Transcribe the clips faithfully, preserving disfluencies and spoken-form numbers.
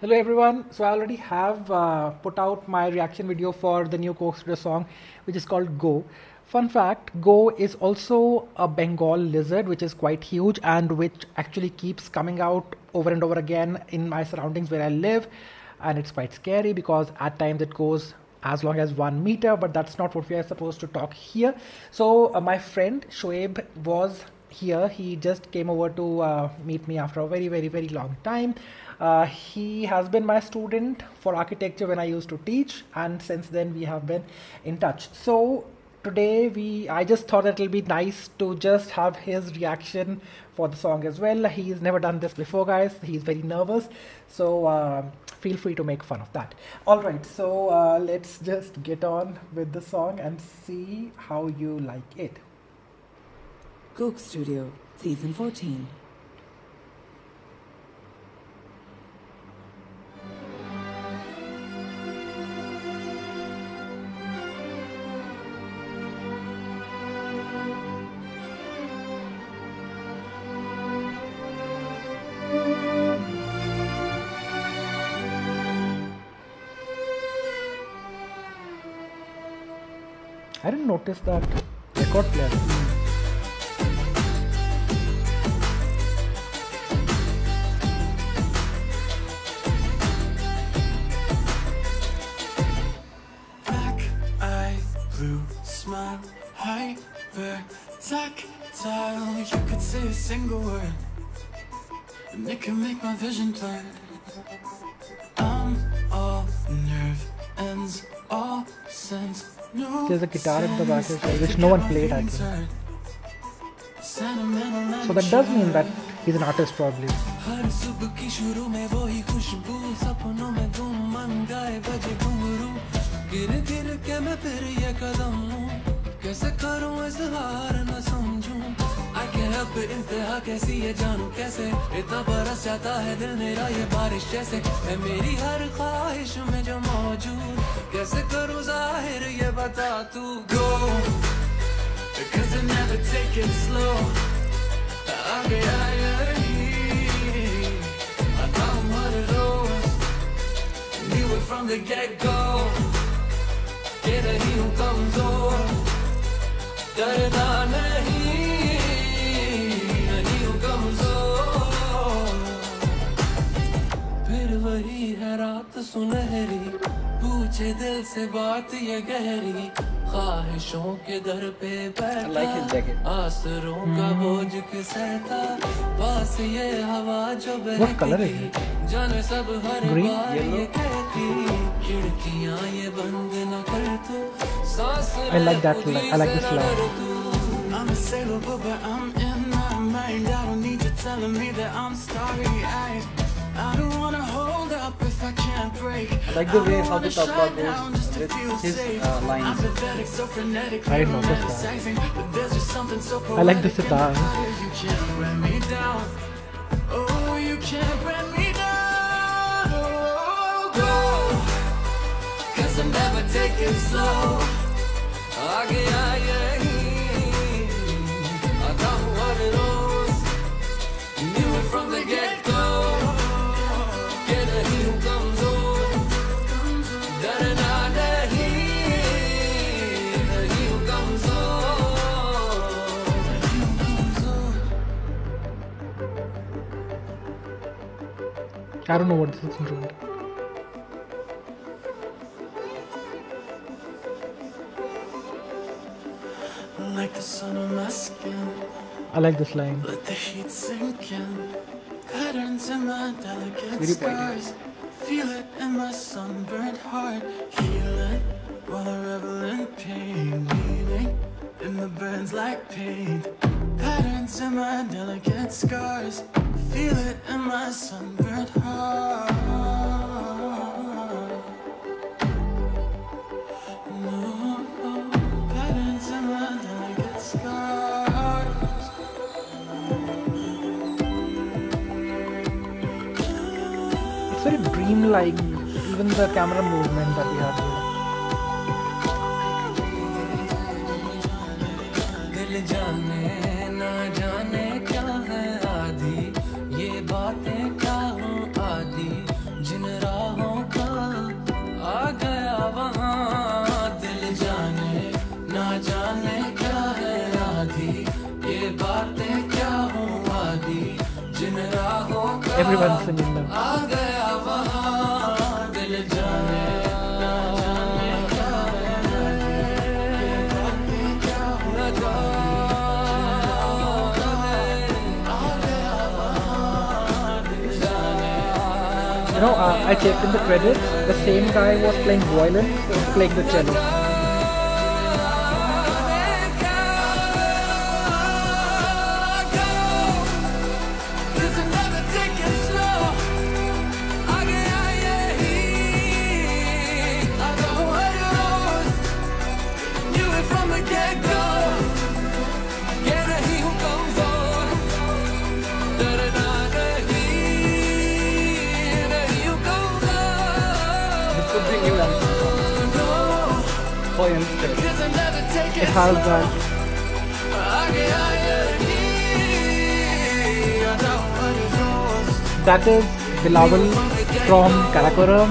Hello everyone, so I already have uh, put out my reaction video for the new Coke Studio song, which is called Go. Fun fact, Go is also a Bengal lizard which is quite huge and which actually keeps coming out over and over again in my surroundings where I live, and it's quite scary because at times it goes as long as one meter, but that's not what we are supposed to talk here. So uh, my friend Shoaib was here. He just came over to uh, meet me after a very very very long time. Uh, he has been my student for architecture when I used to teach, and since then we have been in touch. So today we I just thought it'll be nice to just have his reaction for the song as well. He's never done this before, guys. He's very nervous, so uh, feel free to make fun of that. All right, so uh, let's just get on with the song and see how you like it. Coke Studio, Season fourteen. I didn't notice that record player. Smile, hyper, tactile. You could say a single word and it can make my vision blurred. I'm all nerve ends, all sense. No, there's a guitar at the back well, which no one played, I think. So that does mean that he's an artist, probably. I can't help it, इंतहा कैसी है जानू कैसे इतना बरस जाता है दिल मेरा ये बारिश जैसे मैं मेरी हर ख्वाहिश में जो मौजूद कैसे करूँ जाहिर ये बता तू go because I never take it slow I get higher I don't want it all knew it from the get go तेरा ही हूँ कमजोर डरना नहीं नहीं हूँ कमजोर फिर वही है रात सुनहरी पूछे दिल से बात ये गहरी ख्वाहिशों के दर पे बैठा आसरों का बोझ सहता पास ये हवा जो बहती जाने सब हर बार ये कहती खिड़कियाँ ये बंद न कर तू सांस I like the way how the top part goes with his uh, lines. I didn't notice that. I like the sitar. Oh, you can't bring me down. Oh, go. Cause I'm never taking slow. I get higher. I got what it owes. Knew it from the get go. I don't know what this is doing. Like the sun on my skin. I like this line. Let the heat sink in. Patterns in my delicate scars. Feel it in my sunburned heart. Heal it while I revel in pain. Bleeding in the burns like pain. Patterns in my delicate scars. Feel it in my sunburned heart. No patterns in my delicate scars. It's very dreamlike, even the camera movement that we have here. everyone singing them. You know, uh, I checked in the credits, the same guy was playing violin, was playing the cello. For instance, it has that. That is Bilaval from Karakoram.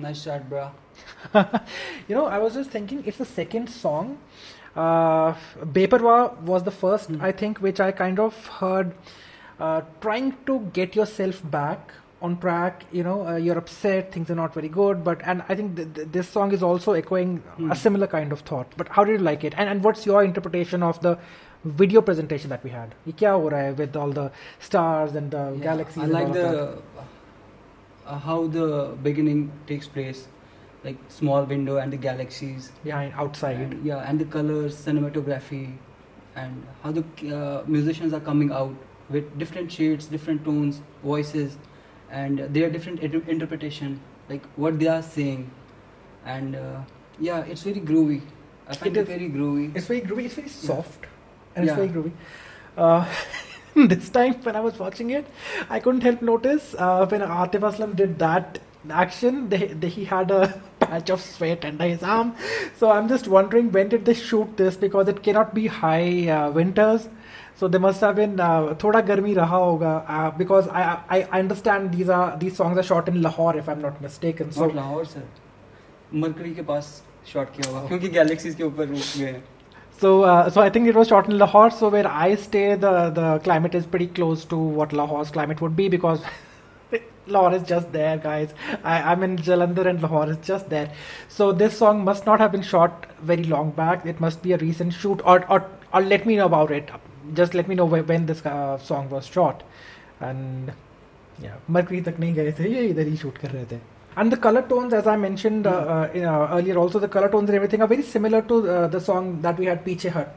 Nice shot, bro. You know, I was just thinking, it's the second song. Uh, Beparwa was the first, mm-hmm. I think, which I kind of heard uh, trying to get yourself back on track. You know, uh, you're upset, things are not very good. But and I think th th this song is also echoing mm. a similar kind of thought. But how did you like it? And and what's your interpretation of the video presentation that we had? Kya ho raha hai with all the stars and the yeah, galaxies? I like and all the. Of that? How the beginning takes place, like small window and the galaxies behind, yeah, outside, and, yeah, and the colors, cinematography, and how the uh, musicians are coming out with different shades, different tones, voices, and their different interpretation, like what they are saying, and uh, yeah, it's very groovy. I find it, it very groovy. It's very groovy. It's very soft, yeah. and yeah. it's very groovy. Uh, This time when I was watching it, I couldn't help notice uh, when Atif Aslam did that action, they, they, he had a patch of sweat under his arm. So I'm just wondering, when did they shoot this? Because it cannot be high uh, winters. So they must have been uh, thoda garmi raha hoga, uh, because I, I I understand these are these songs are shot in Lahore, if I'm not mistaken. So not Lahore, sir. Mercury ke paas shot kiya hoga, kyunki galaxies ke upar roof mein hai. So, uh, so I think it was shot in Lahore. So where I stay, the, the climate is pretty close to what Lahore's climate would be, because Lahore is just there, guys. I, I'm in Jalandhar and Lahore is just there. So this song must not have been shot very long back. It must be a recent shoot, or or, or let me know about it. Just let me know wh when this uh, song was shot. And yeah, Mercury tak nahi gaye the, ye idhar hi shoot kar rahe the. And the color tones, as I mentioned uh, uh, in, uh, earlier, also the color tones and everything are very similar to uh, the song that we had, Piche Hat.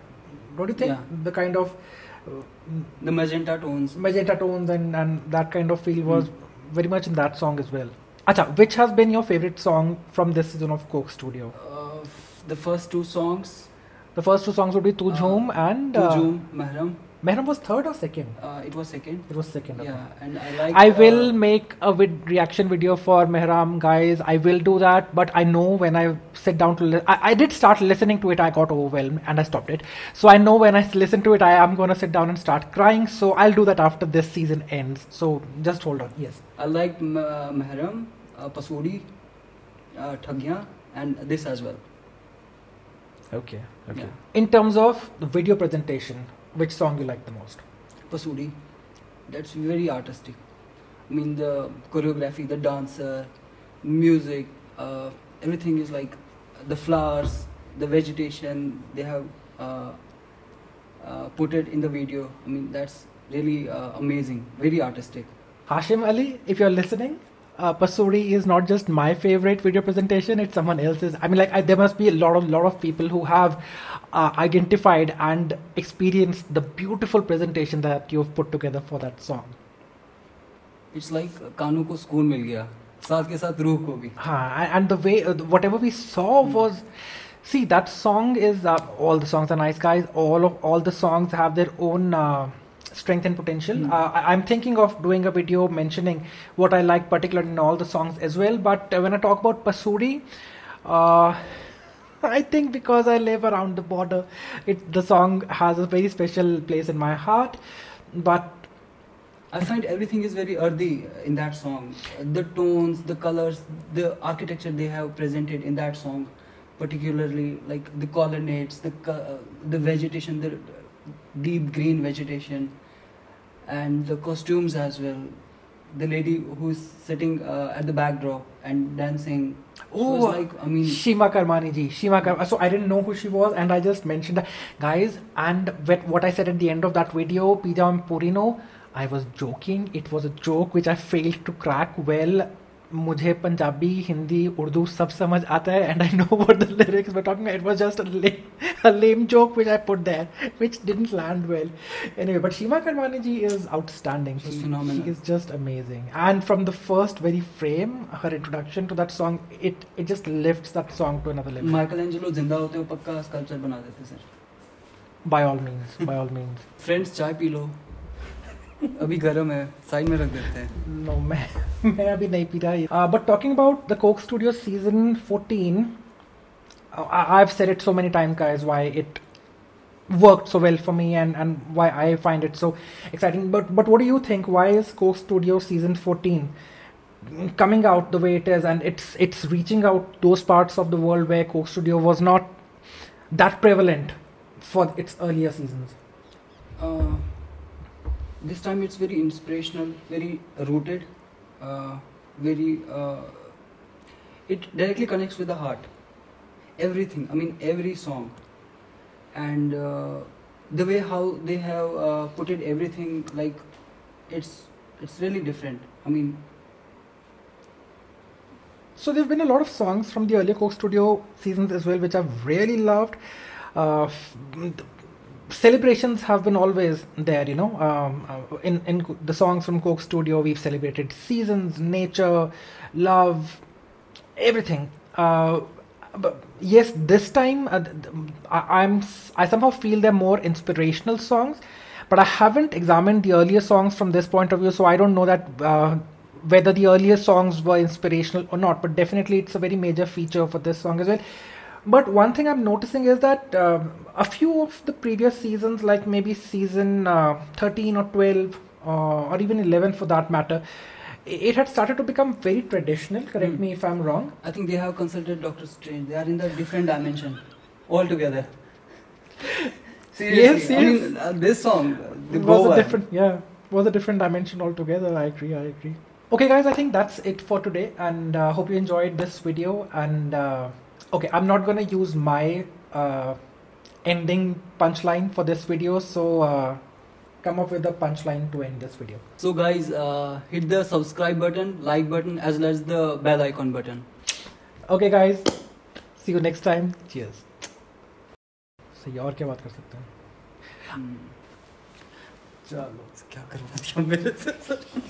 Don't you think? Yeah. The kind of uh, the magenta tones, magenta tones, and and that kind of feel was mm. very much in that song as well. Acha, which has been your favorite song from this season of Coke Studio? Uh, the first two songs. The first two songs would be Tujhum uh, and uh, Tujhum Mahram. Mehram was third or second? Uh, it was second. It was second. Okay. Yeah, and I like. I will uh, make a vid reaction video for Mehram, guys. I will do that, but I know when I sit down to, I, I did start listening to it. I got overwhelmed and I stopped it. So I know when I listen to it, I am gonna sit down and start crying. So I'll do that after this season ends. So just hold on. Yes. I like Mehram, uh, Pasuri, uh, Thagya, and this as well. Okay. Okay. Yeah. In terms of the video presentation, which song you like the most? Pasuri. That's very artistic. I mean, the choreography, the dancer, music, uh, everything is like the flowers, the vegetation they have uh, uh, put it in the video. I mean, that's really uh, amazing, very artistic. Hashim Ali, if you're listening, uh, Pasuri is not just my favorite video presentation, it's someone else's. I mean, like, I, there must be a lot of lot of people who have uh, identified and experienced the beautiful presentation that you've put together for that song. It's like kaano ko sukoon mil gaya, saath ke saath rooh ko bhi. Haan, and the way uh, whatever we saw mm. was, see, that song is uh, all the songs are nice, guys. All of all the songs have their own Uh, strength and potential. Mm. Uh, I, I'm thinking of doing a video mentioning what I like particularly in all the songs as well. But uh, when I talk about Pasuri, uh, I think because I live around the border, it the song has a very special place in my heart. But I find everything is very earthy in that song. The tones, the colors, the architecture they have presented in that song, particularly like the colonnades, the uh, the vegetation, the deep green vegetation, and the costumes as well. The lady who's sitting uh, at the backdrop and dancing. Oh, was like, I mean, Sheema Kermani ji. Sheema Kermani. So I didn't know who she was, and I just mentioned that, guys. And what I said at the end of that video, Pizza and Purino, I was joking. It was a joke which I failed to crack well. मुझे पंजाबी हिंदी उर्दू सब समझ आता है and I know what the lyrics were talking about. It was just a lame, a lame joke which I put there, which didn't land well. Anyway, but Sheema Kermani ji is outstanding. She's she, phenomenal. She is just amazing. And from the first very frame, her introduction to that song, it it just lifts that song to another level. Michelangelo जिंदा होते हो पक्का sculpture बना देते sir. By all means, by all means. Friends, चाय पी लो. अभी गरम है, साइड में रख देते हैं। No, मैं मैं अभी नहीं पी रहा हूँ। But talking about the Coke Studio season fourteen, I've said it so many times, guys, why it worked so well for me and and why I find it so exciting. But but what do you think? Why is Coke Studio season fourteen coming out the way it is, and it's it's reaching out those parts of the world where Coke Studio was not that prevalent for its earlier seasons? Uh, This time it's very inspirational, very rooted, uh, very, uh, it directly connects with the heart, everything, I mean every song, and uh, the way how they have uh, put it everything, like it's, it's really different, I mean. So there have been a lot of songs from the earlier Coke Studio seasons as well which I've really loved. Uh, Celebrations have been always there, you know. Um, in in the songs from Coke Studio, we've celebrated seasons, nature, love, everything. Uh, but yes, this time uh, I, I'm I somehow feel they're more inspirational songs, but I haven't examined the earlier songs from this point of view, so I don't know that uh, whether the earlier songs were inspirational or not. But definitely, it's a very major feature for this song as well. But one thing I'm noticing is that uh, a few of the previous seasons, like maybe season uh, thirteen or twelve uh, or even eleven for that matter, it had started to become very traditional. Correct mm. me if I'm wrong. I think they have consulted Doctor Strange. They are in the different dimension altogether. Seriously, yes, yes. I mean, uh, this song the was boa. a different, yeah, was a different dimension altogether. I agree. I agree. Okay, guys, I think that's it for today, and uh, hope you enjoyed this video. And uh, okay, I'm not gonna use my uh, ending punchline for this video, so uh, come up with a punchline to end this video. So guys, uh, hit the subscribe button, like button, as well as the bell icon button. Okay guys, see you next time. Cheers. So yaar kya baat kar sakte hain? Chalo, kya karwa diya mere se sir.